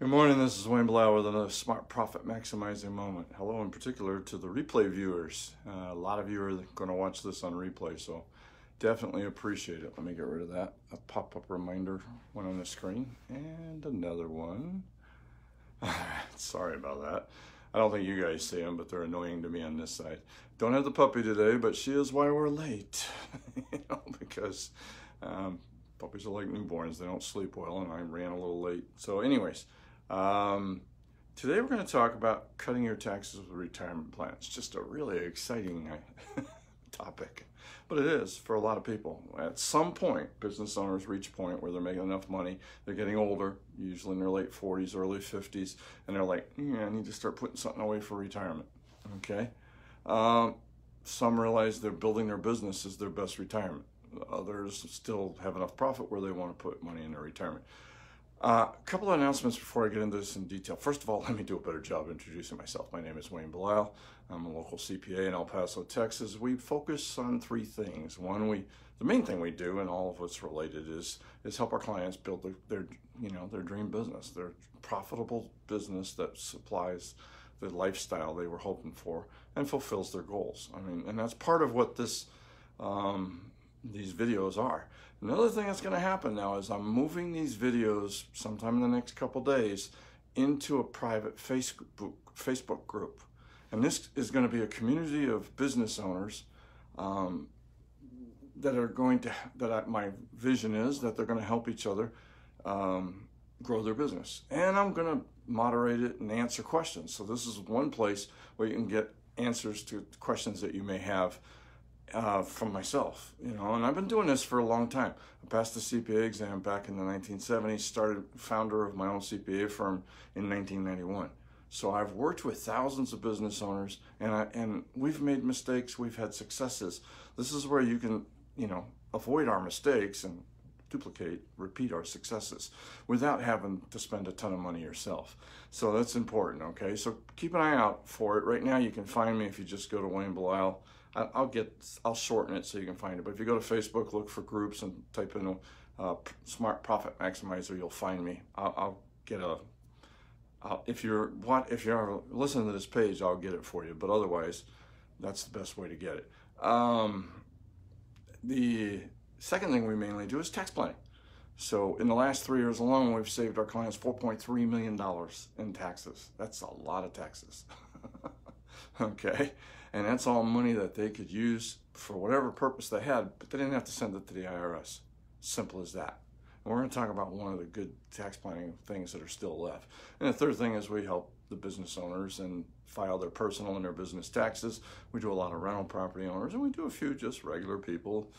Good morning, this is Wayne Belisle with another Smart Profit Maximizer moment. Hello in particular to the replay viewers. A lot of you are going to watch this on replay, so definitely appreciate it. Let me get rid of that. A pop-up reminder went on the screen. And another one. Sorry about that. I don't think you guys see them, but they're annoying to me on this side. Don't have the puppy today, but she is why we're late. You know, because puppies are like newborns. They don't sleep well, and I ran a little late. So anyways. Today we're going to talk about cutting your taxes with retirement plans. Just a really exciting topic, but it is for a lot of people. At some point, business owners reach a point where they're making enough money, they're getting older, usually in their late 40s, early 50s, and they're like, I need to start putting something away for retirement, okay? Some realize they're building their business as their best retirement. Others still have enough profit where they want to put money in their retirement. A couple of announcements before I get into this in detail. First of all, let me do a better job introducing myself. My name is Wayne Belisle. I'm a local CPA in El Paso, Texas. We focus on three things. One, the main thing we do, and all of what's related, is help our clients build their dream business, their profitable business that supplies the lifestyle they were hoping for and fulfills their goals. I mean, and that's part of what this these videos are. Another thing that's going to happen now is I'm moving these videos sometime in the next couple days into a private Facebook group. And this is going to be a community of business owners my vision is that they're going to help each other grow their business. And I'm going to moderate it and answer questions. So this is one place where you can get answers to questions that you may have from myself, and I've been doing this for a long time. I passed the CPA exam back in the 1970s, started founder of my own CPA firm in 1991. So I've worked with thousands of business owners, and we've made mistakes, we've had successes. This is where you can, avoid our mistakes and repeat our successes without having to spend a ton of money yourself. So that's important, okay? So keep an eye out for it. Right now you can find me if you just go to Wayne Belisle. I'll shorten it so you can find it. But if you go to Facebook, look for groups and type in Smart Profit Maximizer, you'll find me. If you're listening to this page, I'll get it for you. But otherwise, that's the best way to get it. The second thing we mainly do is tax planning. So in the last 3 years alone, we've saved our clients $4.3 million in taxes. That's a lot of taxes. Okay, and that's all money that they could use for whatever purpose they had, but they didn't have to send it to the IRS. Simple as that. And we're going to talk about one of the good tax planning things that are still left. And the third thing is we help the business owners and file their personal and their business taxes. We do a lot of rental property owners, and we do a few just regular people,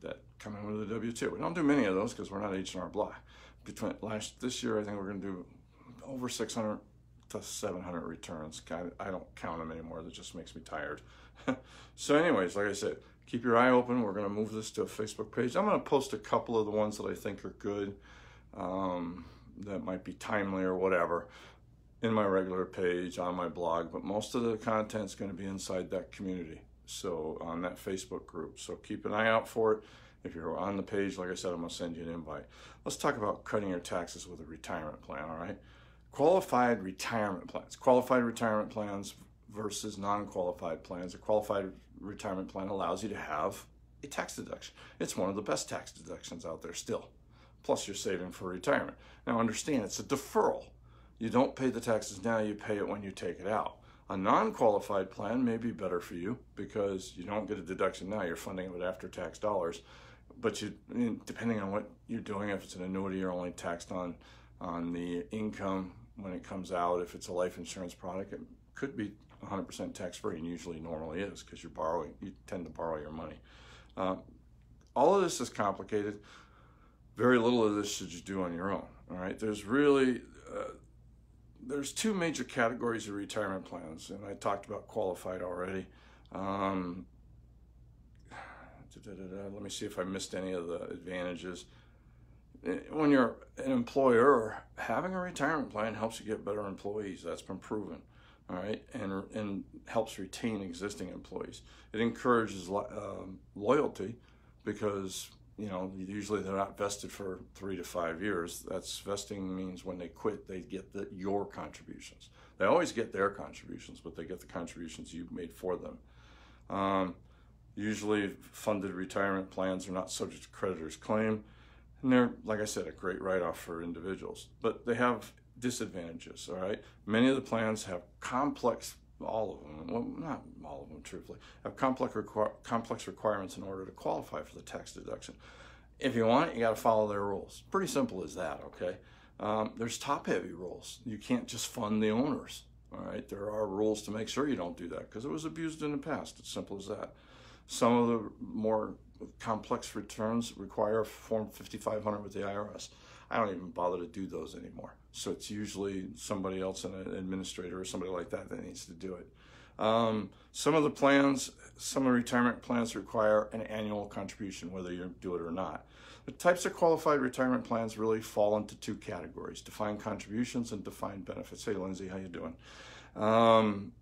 that come in with a W-2. We don't do many of those because we're not H&R Block. This year, I think we're going to do over 600 to 700 returns. I don't count them anymore. That just makes me tired. So anyways, like I said, keep your eye open. We're going to move this to a Facebook page. I'm going to post a couple of the ones that I think are good, that might be timely or whatever, in my regular page, on my blog. But most of the content's going to be inside that community, so on that Facebook group. So keep an eye out for it. If you're on the page, like I said, I'm going to send you an invite. Let's talk about cutting your taxes with a retirement plan, all right? Qualified retirement plans. Qualified retirement plans versus non-qualified plans. A qualified retirement plan allows you to have a tax deduction. It's one of the best tax deductions out there still. Plus, you're saving for retirement. Now, understand, it's a deferral. You don't pay the taxes now, you pay it when you take it out. A non-qualified plan may be better for you because you don't get a deduction now. You're funding it with after-tax dollars. But depending on what you're doing, if it's an annuity, you're only taxed on the income when it comes out. If it's a life insurance product, it could be 100% tax-free, and usually normally is, because you tend to borrow your money. All of this is complicated. Very little of this should you do on your own, all right? There's really, there's two major categories of retirement plans, and I talked about qualified already. Let me see if I missed any of the advantages. When you're an employer, having a retirement plan helps you get better employees. That's been proven, all right, and helps retain existing employees. It encourages loyalty because you know, usually they're not vested for 3 to 5 years. That's vesting means when they quit, they get your contributions. They always get their contributions, but they get the contributions you made for them. Usually funded retirement plans are not subject to creditor's claim. And they're, like I said, a great write-off for individuals, but they have disadvantages, all right? Many of the plans have complex, all of them, well, not all of them, truthfully, have complex requirements in order to qualify for the tax deduction. If you want it, you gotta follow their rules. Pretty simple as that, okay? There's top-heavy rules. You can't just fund the owners, all right? There are rules to make sure you don't do that because it was abused in the past, it's simple as that. Some of the more complex returns require Form 5500 with the IRS. I don't even bother to do those anymore. So it's usually somebody else, an administrator or somebody like that, that needs to do it. Some of the retirement plans require an annual contribution, whether you do it or not. The types of qualified retirement plans really fall into two categories: defined contributions and defined benefits. Hey, Lindsay, how you doing?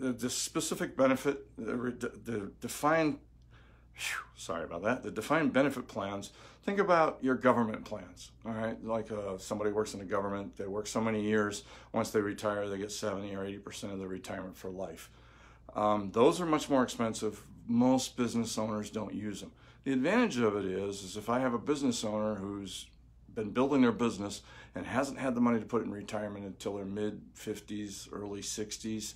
The specific benefit, the defined, sorry about that, the defined benefit plans, think about your government plans, all right? Like somebody works in the government, they work so many years, once they retire, they get 70 or 80% of their retirement for life. Those are much more expensive. Most business owners don't use them. The advantage of it is if I have a business owner who's been building their business and hasn't had the money to put in retirement until their mid-50s, early 60s,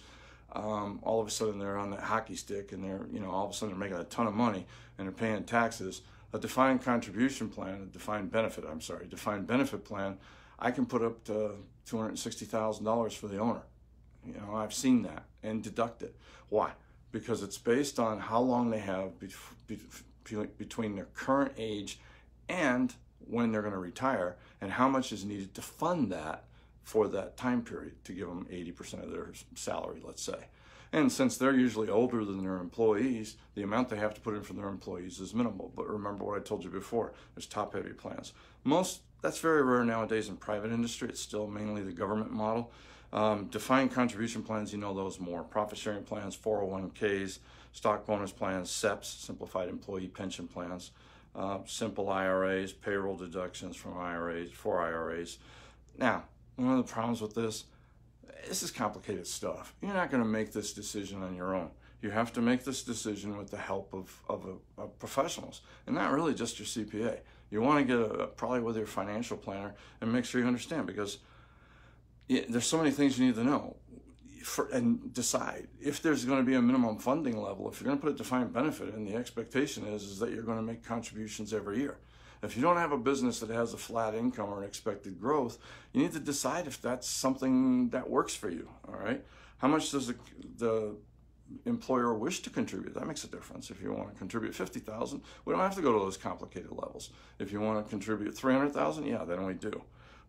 all of a sudden they're on that hockey stick and they're, you know, all of a sudden they're making a ton of money and they're paying taxes. A defined contribution plan, a defined benefit, I'm sorry, defined benefit plan, I can put up to $260,000 for the owner. You know, I've seen that and deduct it. Why? Because it's based on how long they have between their current age and when they're going to retire and how much is needed to fund that for that time period to give them 80% of their salary, let's say. And since they're usually older than their employees, the amount they have to put in for their employees is minimal. But remember what I told you before, there's top-heavy plans. Most, that's very rare nowadays in private industry. It's still mainly the government model. Defined contribution plans, you know those more. Profit-sharing plans, 401ks, stock bonus plans, SEPs, simplified employee pension plans, simple IRAs, payroll deductions from IRAs, for IRAs. Now, one of the problems with this is complicated stuff. You're not going to make this decision on your own. You have to make this decision with the help of professionals, and not really just your CPA. You want to get probably with your financial planner and make sure you understand, because there's so many things you need to know and decide. If there's going to be a minimum funding level, if you're going to put a defined benefit in, the expectation is that you're going to make contributions every year. If you don't have a business that has a flat income or expected growth, you need to decide if that's something that works for you, all right? How much does the employer wish to contribute? That makes a difference. If you want to contribute $50,000, we don't have to go to those complicated levels. If you want to contribute $300,000, yeah, then we do.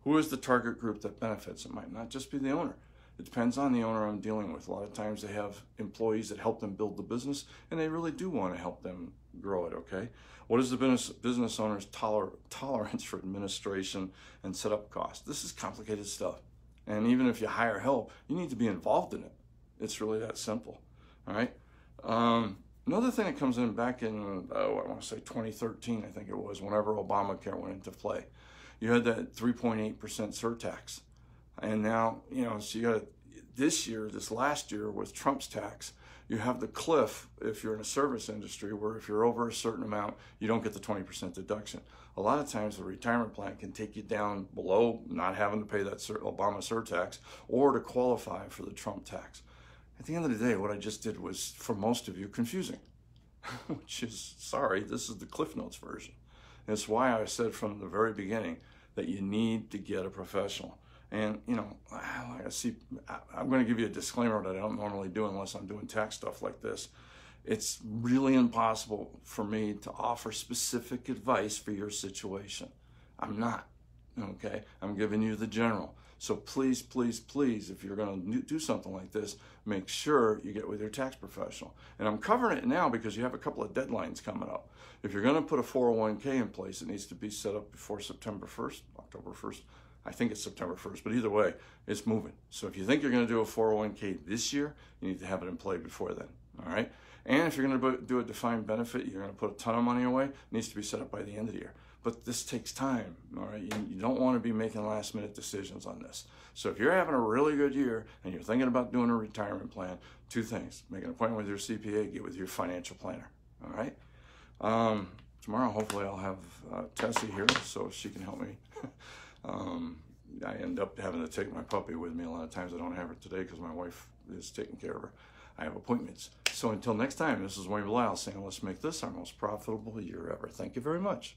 Who is the target group that benefits? It might not just be the owner. It depends on the owner I'm dealing with. A lot of times they have employees that help them build the business, and they really do want to help them grow it, okay? What is the business owner's tolerance for administration and setup costs? This is complicated stuff. And even if you hire help, you need to be involved in it. It's really that simple, all right? Another thing that comes in back in, I want to say 2013, I think it was, whenever Obamacare went into play. You had that 3.8% surtax. And now, you know, so you got this last year with Trump's tax, you have the cliff if you're in a service industry where if you're over a certain amount, you don't get the 20% deduction. A lot of times the retirement plan can take you down below not having to pay that Obama surtax or to qualify for the Trump tax. At the end of the day, what I just did was, for most of you, confusing, which is, sorry, this is the Cliff Notes version. And it's why I said from the very beginning that you need to get a professional. And, you know, I'm going to give you a disclaimer that I don't normally do unless I'm doing tax stuff like this. It's really impossible for me to offer specific advice for your situation. I'm not, okay? I'm giving you the general. So please, please, please, if you're going to do something like this, make sure you get with your tax professional. And I'm covering it now because you have a couple of deadlines coming up. If you're going to put a 401k in place, it needs to be set up before September 1st, October 1st. I think it's September 1st, but either way, it's moving. So if you think you're going to do a 401k this year, you need to have it in play before then, all right? And if you're going to do a defined benefit, you're going to put a ton of money away. It needs to be set up by the end of the year. But this takes time, all right? You don't want to be making last-minute decisions on this. So if you're having a really good year and you're thinking about doing a retirement plan, two things: make an appointment with your CPA, get with your financial planner, all right? Tomorrow, hopefully, I'll have Tessie here so she can help me. I end up having to take my puppy with me a lot of times. I don't have her today because my wife is taking care of her. I have appointments. So until next time, this is Wayne Belisle saying, let's make this our most profitable year ever. Thank you very much.